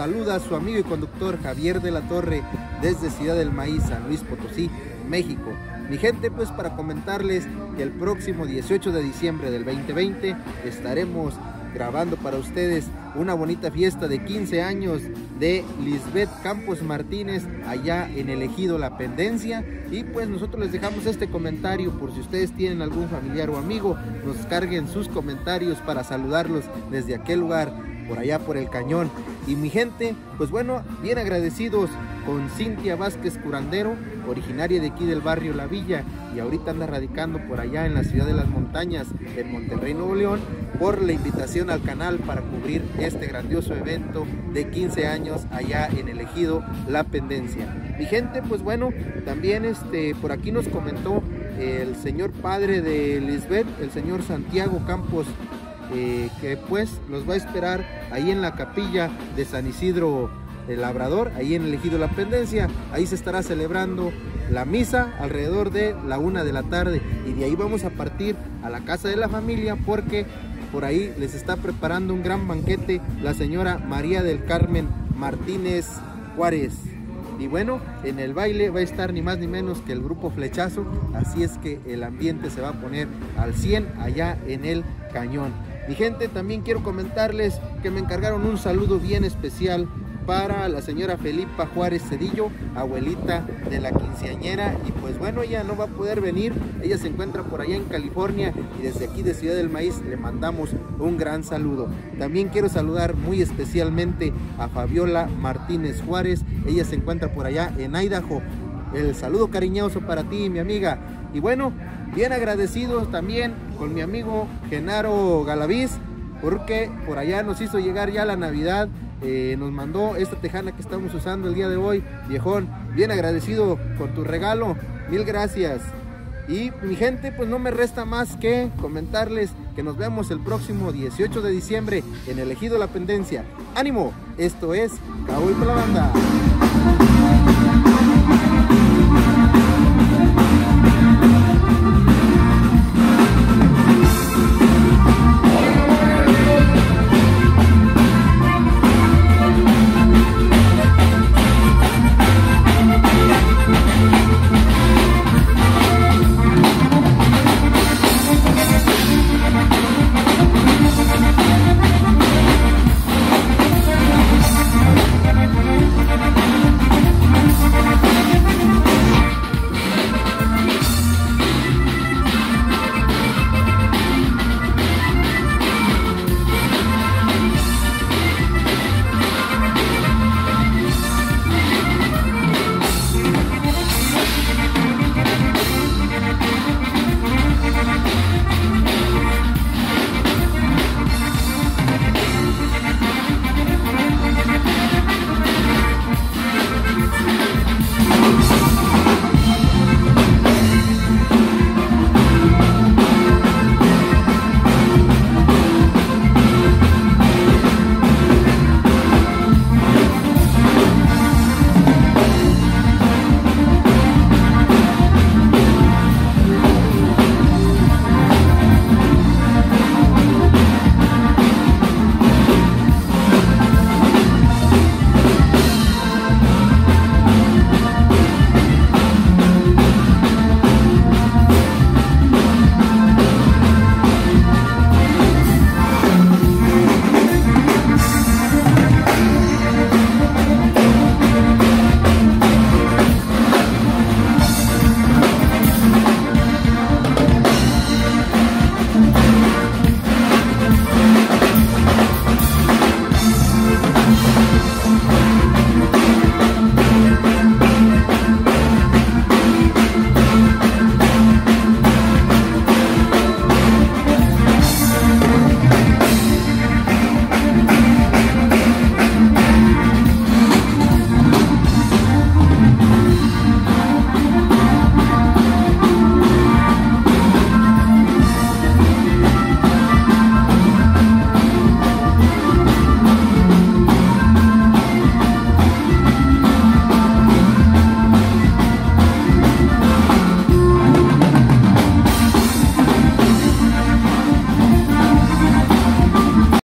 saluda a su amigo y conductor Javier De La Torre desde Ciudad del Maíz, San Luis Potosí, México. Mi gente, pues para comentarles que el próximo 18 de diciembre del 2020 estaremos grabando para ustedes una bonita fiesta de 15 años de Lisbeth Campos Martínez allá en el Ejido La Pendencia, y pues nosotros les dejamos este comentario por si ustedes tienen algún familiar o amigo, nos carguen sus comentarios para saludarlos desde aquel lugar, por allá por el cañón. Y mi gente, pues bueno, bien agradecidos con Cintia Vázquez Curandero, originaria de aquí del barrio La Villa, y ahorita anda radicando por allá en la ciudad de las montañas, en Monterrey, Nuevo León, por la invitación al canal para cubrir este grandioso evento de 15 años allá en el Ejido La Pendencia. Mi gente, pues bueno, también por aquí nos comentó el señor padre de Lisbeth, el señor Santiago Campos, que pues los va a esperar ahí en la capilla de San Isidro el Labrador, ahí en el Ejido La Pendencia. Ahí se estará celebrando la misa alrededor de la 1 de la tarde, y de ahí vamos a partir a la casa de la familia, porque por ahí les está preparando un gran banquete la señora María del Carmen Martínez Juárez. Y bueno, en el baile va a estar ni más ni menos que el grupo Fechazo, así es que el ambiente se va a poner al 100 allá en el cañón. Mi gente, también quiero comentarles que me encargaron un saludo bien especial para la señora Felipa Juárez Cedillo, abuelita de la quinceañera, y pues bueno, ella no va a poder venir, ella se encuentra por allá en California, y desde aquí de Ciudad del Maíz le mandamos un gran saludo. También quiero saludar muy especialmente a Fabiola Martínez Juárez, ella se encuentra por allá en Idaho. El saludo cariñoso para ti, mi amiga. Y bueno, bien agradecidos también con mi amigo Genaro Galaviz, porque por allá nos hizo llegar ya la Navidad. Nos mandó esta tejana que estamos usando el día de hoy, viejón, bien agradecido con tu regalo, mil gracias. Y mi gente, pues no me resta más que comentarles que nos vemos el próximo 18 de diciembre en el Ejido La Pendencia. ¡Ánimo! Esto es Cowboy Pa La Banda.